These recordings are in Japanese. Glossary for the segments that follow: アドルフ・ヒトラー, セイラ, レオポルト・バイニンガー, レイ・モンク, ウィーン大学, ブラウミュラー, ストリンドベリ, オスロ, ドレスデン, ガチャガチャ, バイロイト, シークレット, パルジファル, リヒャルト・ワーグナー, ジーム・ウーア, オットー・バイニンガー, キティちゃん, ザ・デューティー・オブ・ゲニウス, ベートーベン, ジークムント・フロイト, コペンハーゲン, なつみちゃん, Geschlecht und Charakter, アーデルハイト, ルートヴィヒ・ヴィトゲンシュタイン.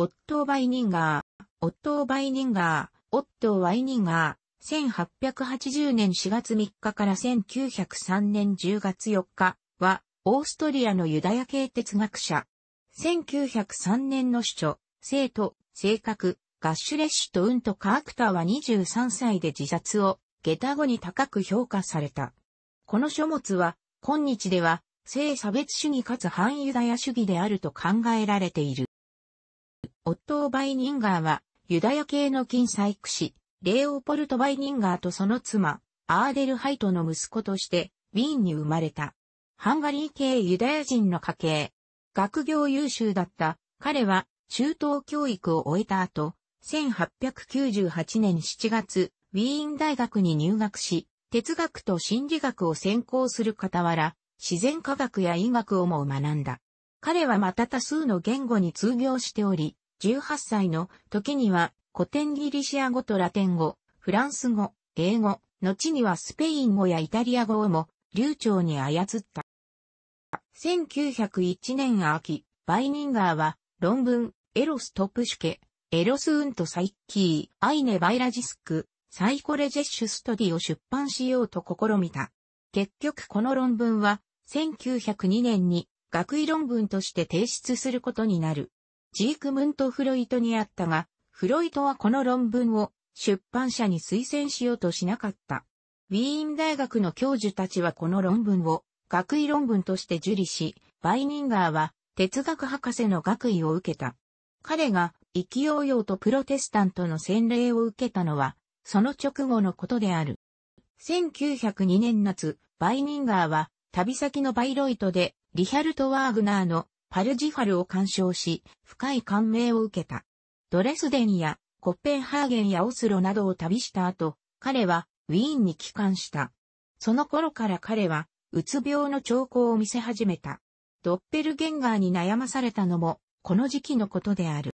オットー・バイニンガー、1880年4月3日から1903年10月4日は、オーストリアのユダヤ系哲学者。1903年の著書、性と性格、Geschlecht und Charakterは23歳で自殺を下駄後に高く評価された。この書物は、今日では、性差別主義かつ反ユダヤ主義であると考えられている。オットー・バイニンガーは、ユダヤ系の近世育士、レオポルト・バイニンガーとその妻、アーデルハイトの息子として、ウィーンに生まれた。ハンガリー系ユダヤ人の家系。学業優秀だった。彼は、中等教育を終えた後、1898年7月、ウィーン大学に入学し、哲学と心理学を専攻する傍ら、自然科学や医学をも学んだ。彼はまた多数の言語に通行しており、18歳の時には古典ギリシア語とラテン語、フランス語、英語、後にはスペイン語やイタリア語をも流暢に操った。1901年秋、バイニンガーは論文、エロスとプシュケ、エロスウントサイッキー、アイネバイラジスク、サイコレジェッシュストディを出版しようと試みた。結局この論文は1902年に学位論文として提出することになる。ジークムント・フロイトにあったが、フロイトはこの論文を出版社に推薦しようとしなかった。ウィーン大学の教授たちはこの論文を学位論文として受理し、バイニンガーは哲学博士の学位を受けた。彼が意気揚々とプロテスタントの洗礼を受けたのは、その直後のことである。1902年夏、バイニンガーは旅先のバイロイトでリヒャルト・ワーグナーのパルジファルを鑑賞し、深い感銘を受けた。ドレスデンやコッペンハーゲンやオスロなどを旅した後、彼はウィーンに帰還した。その頃から彼は、うつ病の兆候を見せ始めた。ドッペルゲンガーに悩まされたのも、この時期のことである。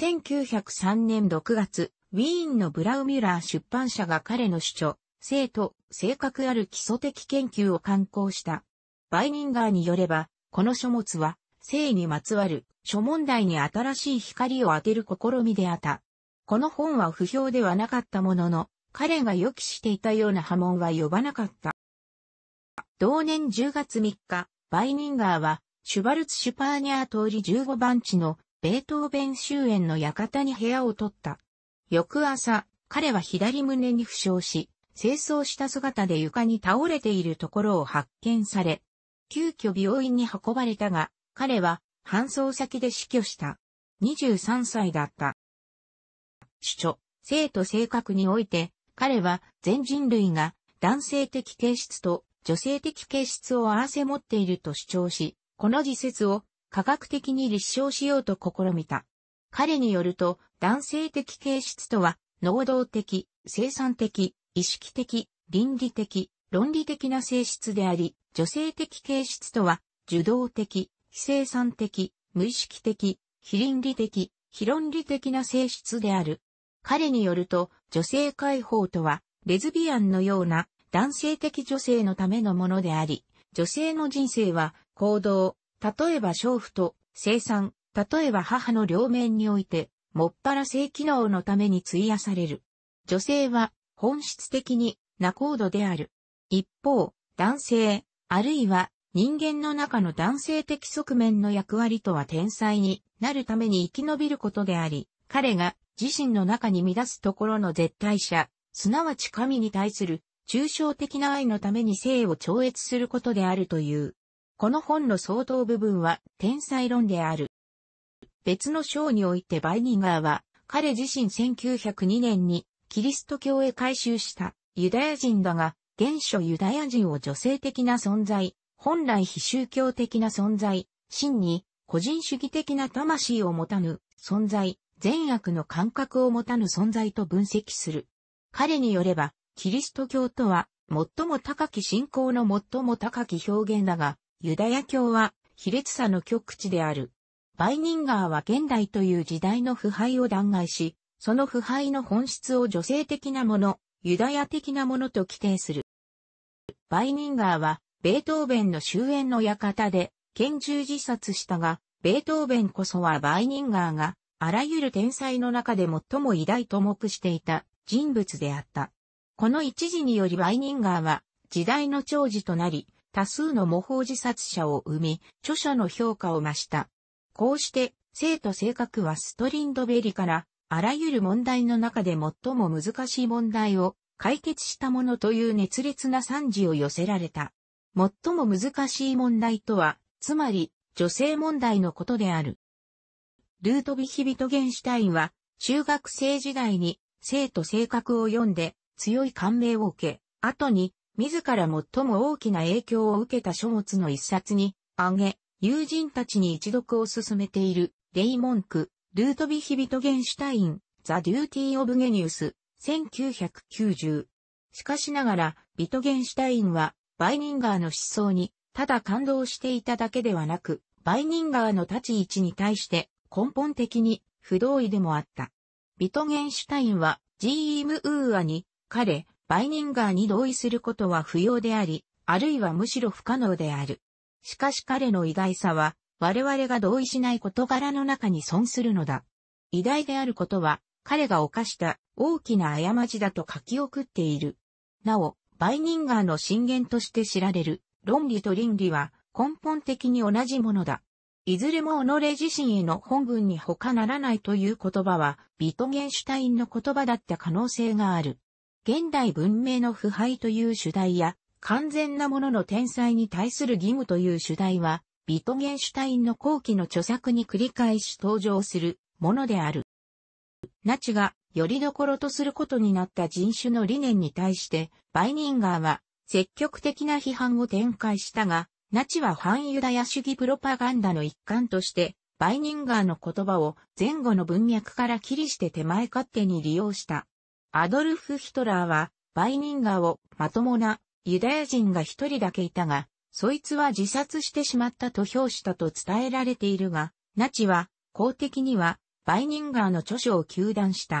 1903年6月、ウィーンのブラウミュラー出版社が彼の主張、性と性格ある基礎的研究を刊行した。バイニンガーによれば、この書物は、性にまつわる諸問題に新しい光を当てる試みであった。この本は不評ではなかったものの、彼が予期していたような波紋は呼ばなかった。同年10月3日、バイニンガーは、シュバルツ・シュパーニャー通り15番地のベートーベン終焉の館に部屋を取った。翌朝、彼は左胸に負傷し、清掃した姿で床に倒れているところを発見され、急遽病院に運ばれたが、彼は搬送先で死去した。23歳だった。主張、性と性格において、彼は全人類が男性的形質と女性的形質を併せ持っていると主張し、この自説を科学的に立証しようと試みた。彼によると、男性的形質とは、能動的、生産的、意識的、倫理的、論理的な性質であり、女性的形質とは、受動的、非生産的、無意識的、非倫理的、非論理的な性質である。彼によると、女性解放とは、レズビアンのような男性的女性のためのものであり、女性の人生は、行動、例えば娼婦と生産、例えば母の両面において、もっぱら性機能のために費やされる。女性は、本質的に、ナコードである。一方、男性、あるいは人間の中の男性的側面の役割とは天才になるために生き延びることであり、彼が自身の中に乱すところの絶対者、すなわち神に対する抽象的な愛のために性を超越することであるという。この本の相当部分は天才論である。別の章においてバイニンガーは、彼自身1902年にキリスト教へ改宗したユダヤ人だが、原初ユダヤ人を女性的な存在、本来非宗教的な存在、真に個人主義的な魂を持たぬ存在、善悪の感覚を持たぬ存在と分析する。彼によれば、キリスト教とは最も高き信仰の最も高き表現だが、ユダヤ教は卑劣さの極致である。バイニンガーは現代という時代の腐敗を弾劾し、その腐敗の本質を女性的なもの、ユダヤ的なものと規定する。バイニンガーは、ベートーベンの終焉の館で、拳銃自殺したが、ベベートーベンこそはバイニンガーが、あらゆる天才の中で最も偉大と目していた人物であった。この一事によりバイニンガーは、時代の寵児となり、多数の模倣自殺者を生み、著者の評価を増した。こうして、性と性格はストリンドベリから、あらゆる問題の中で最も難しい問題を解決したものという熱烈な賛辞を寄せられた。最も難しい問題とは、つまり女性問題のことである。ルートヴィヒ・ヴィトゲンシュタインは、中学生時代に性と性格を読んで強い感銘を受け、後に自ら最も大きな影響を受けた書物の一冊に挙げ、友人たちに一読を勧めている、レイ・モンク、ルートヴィヒ・ヴィトゲンシュタイン、ザ・デューティー・オブ・ゲニウス、1990。しかしながら、ヴィトゲンシュタインは、バイニンガーの思想に、ただ感動していただけではなく、バイニンガーの立ち位置に対して、根本的に不同意でもあった。ヴィトゲンシュタインは、ジーム・ウーアに、彼、バイニンガーに同意することは不要であり、あるいはむしろ不可能である。しかし彼の偉大さは、我々が同意しない事柄の中に存するのだ。偉大であることは、彼が犯した大きな過ちだと書き送っている。なお、バイニンガーの箴言として知られる、論理と倫理は根本的に同じものだ。いずれも己自身への本分に他ならないという言葉は、ヴィトゲンシュタインの言葉だった可能性がある。現代文明の腐敗という主題や、完全なものの天才に対する義務という主題は、ヴィトゲンシュタインの後期の著作に繰り返し登場するものである。ナチがよりどころとすることになった人種の理念に対して、バイニンガーは積極的な批判を展開したが、ナチは反ユダヤ主義プロパガンダの一環として、バイニンガーの言葉を前後の文脈から切りして手前勝手に利用した。アドルフ・ヒトラーは、バイニンガーをまともなユダヤ人が一人だけいたが、そいつは自殺してしまったと評したと伝えられているが、ナチは公的にはバイニンガーの著書を糾弾した。